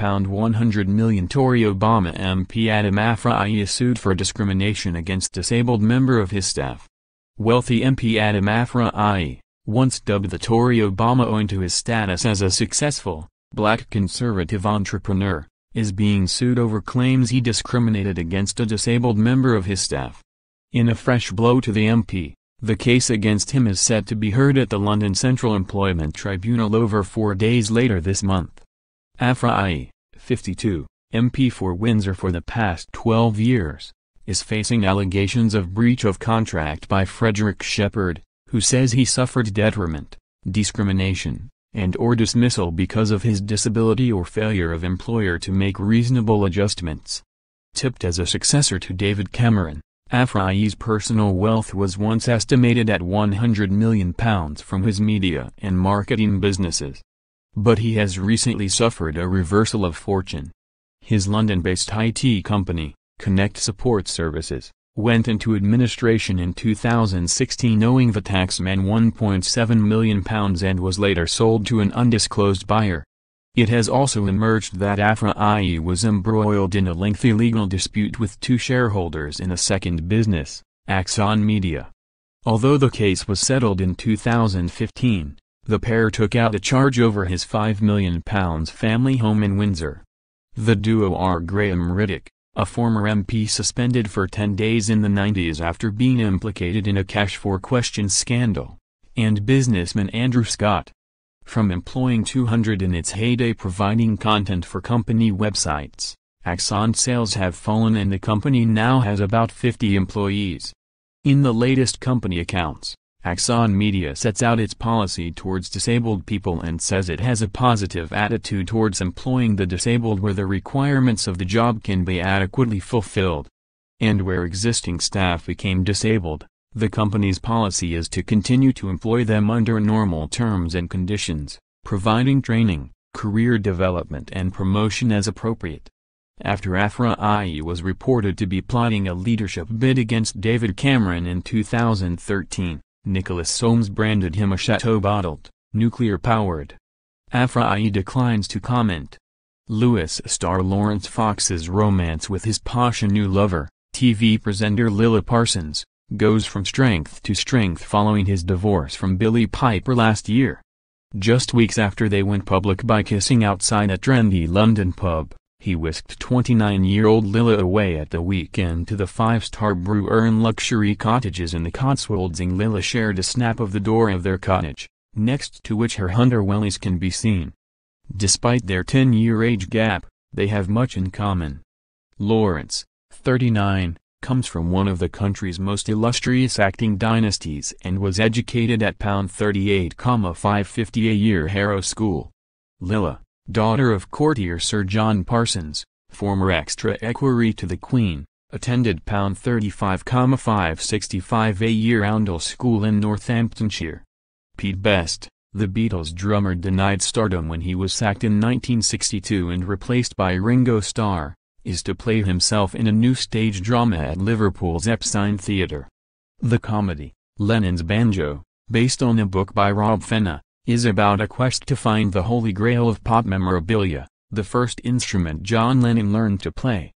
£100 million Tory Obama MP Adam Afriyie is sued for discrimination against disabled member of his staff. Wealthy MP Adam Afriyie, once dubbed the Tory Obama owing to his status as a successful, black conservative entrepreneur, is being sued over claims he discriminated against a disabled member of his staff. In a fresh blow to the MP, the case against him is set to be heard at the London Central Employment Tribunal over 4 days later this month. Afriyie, 52, MP for Windsor for the past 12 years, is facing allegations of breach of contract by Frederick Shepherd, who says he suffered detriment, discrimination, and/or dismissal because of his disability or failure of employer to make reasonable adjustments. Tipped as a successor to David Cameron, Afriyie's personal wealth was once estimated at £100 million from his media and marketing businesses. But he has recently suffered a reversal of fortune. His London-based IT company, Connect Support Services, went into administration in 2016 owing the taxman £1.7 million and was later sold to an undisclosed buyer. It has also emerged that Afriyie was embroiled in a lengthy legal dispute with two shareholders in a second business, Axon Media. Although the case was settled in 2015, the pair took out a charge over his £5 million family home in Windsor. The duo are Graham Riddick, a former MP suspended for 10 days in the 90s after being implicated in a cash for questions scandal, and businessman Andrew Scott. From employing 200 in its heyday providing content for company websites, Axon sales have fallen and the company now has about 50 employees. In the latest company accounts, Axon Media sets out its policy towards disabled people and says it has a positive attitude towards employing the disabled where the requirements of the job can be adequately fulfilled. And where existing staff became disabled, the company's policy is to continue to employ them under normal terms and conditions, providing training, career development and promotion as appropriate. After Afriyie was reported to be plotting a leadership bid against David Cameron in 2013, Nicholas Soames branded him a chateau bottled, nuclear-powered. Afriyie declines to comment. Lewis star Lawrence Fox's romance with his posh new lover, TV presenter Lilla Parsons, goes from strength to strength following his divorce from Billy Piper last year. Just weeks after they went public by kissing outside a trendy London pub, he whisked 29-year-old Lilla away at the weekend to the five-star Bruern luxury cottages in the Cotswolds, and Lilla shared a snap of the door of their cottage, next to which her hunter wellies can be seen. Despite their 10-year age gap, they have much in common. Lawrence, 39, comes from one of the country's most illustrious acting dynasties and was educated at £38,550 a year Harrow School. Lilla, daughter of courtier Sir John Parsons, former extra equerry to the Queen, attended £35,565 a year Oundle School in Northamptonshire. Pete Best, the Beatles drummer, denied stardom when he was sacked in 1962 and replaced by Ringo Starr, is to play himself in a new stage drama at Liverpool's Epstein Theatre. The comedy, Lennon's Banjo, based on a book by Rob Fenna, is about a quest to find the holy grail of pop memorabilia, the first instrument John Lennon learned to play.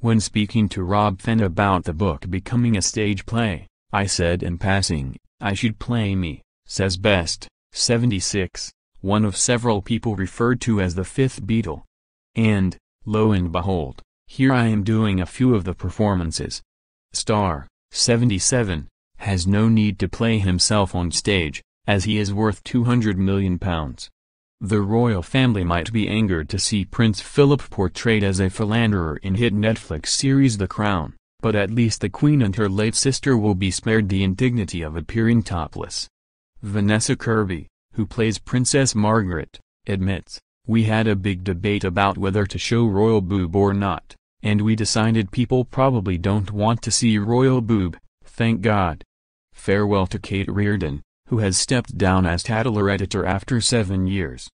When speaking to Rob Fenna about the book becoming a stage play, "I said in passing, I should play me," says Best, 76, one of several people referred to as the fifth Beatle. And, lo and behold, here I am doing a few of the performances. Starr, 77, has no need to play himself on stage, as he is worth £200 million. The royal family might be angered to see Prince Philip portrayed as a philanderer in hit Netflix series The Crown, but at least the Queen and her late sister will be spared the indignity of appearing topless. Vanessa Kirby, who plays Princess Margaret, admits, "We had a big debate about whether to show royal boob or not, and we decided people probably don't want to see royal boob, thank God." Farewell to Kate Reardon, who has stepped down as Tatler editor after 7 years.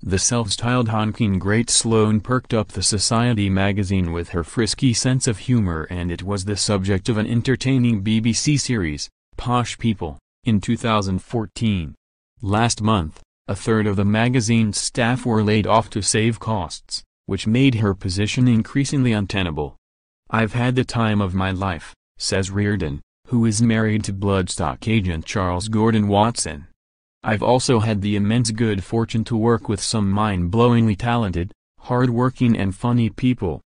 The self-styled honking great Sloane perked up the Society magazine with her frisky sense of humor, and it was the subject of an entertaining BBC series, Posh People, in 2014. Last month, a third of the magazine's staff were laid off to save costs, which made her position increasingly untenable. "I've had the time of my life," says Reardon, who is married to Bloodstock agent Charles Gordon Watson. "I've also had the immense good fortune to work with some mind-blowingly talented, hard-working and funny people,